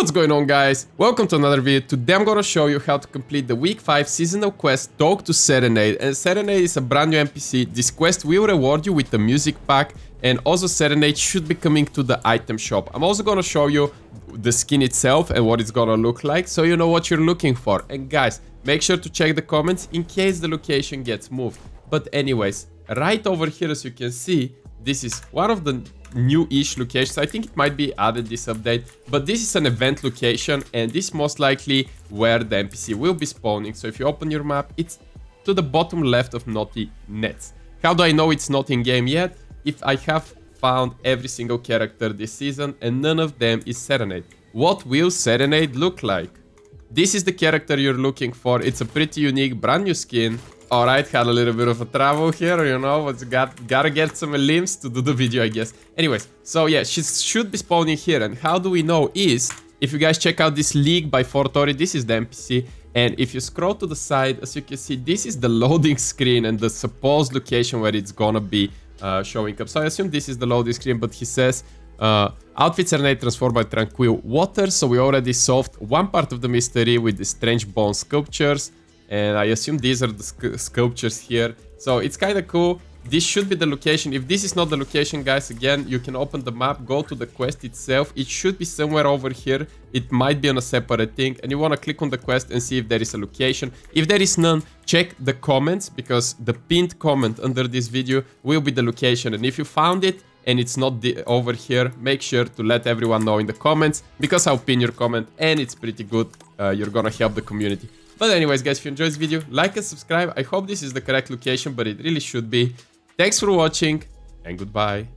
What's going on, guys? Welcome to another video. Today I'm gonna show you how to complete the week 5 seasonal quest Talk to Serenade. And Serenade is a brand new NPC. This quest will reward you with the music pack, and also Serenade should be coming to the item shop. I'm also gonna show you the skin itself and what it's gonna look like, so you know what you're looking for. And guys, make sure to check the comments in case the location gets moved. But anyways, right over here, as you can see, this is one of the new-ish locations. I think it might be added this update, but this is an event location, and this is most likely where the NPC will be spawning. So if you open your map, it's to the bottom left of Naughty Nets. How do I know it's not in game yet? If I have found every single character this season and none of them is Serenade. What will Serenade look like? This is the character you're looking for. It's a pretty unique brand new skin. Alright, had a little bit of a travel here, you know, but gotta get some limbs to do the video, I guess. Anyways, so yeah, she should be spawning here, and how do we know is, if you guys check out this leak by Fortori, this is the NPC, and if you scroll to the side, as you can see, this is the loading screen and the supposed location where it's gonna be showing up. So I assume this is the loading screen, but he says, outfits are transformed by Tranquil Water, so we already solved one part of the mystery with the Strange Bone Sculptures. And I assume these are the sculptures here. So it's kind of cool. This should be the location. If this is not the location, guys, again, you can open the map, go to the quest itself. It should be somewhere over here. It might be on a separate thing. And you want to click on the quest and see if there is a location. If there is none, check the comments, because the pinned comment under this video will be the location. And if you found it and it's not over here, make sure to let everyone know in the comments, because I'll pin your comment and it's pretty good. You're going to help the community. But anyways, guys, if you enjoyed this video, like and subscribe. I hope this is the correct location, but it really should be. Thanks for watching, and goodbye.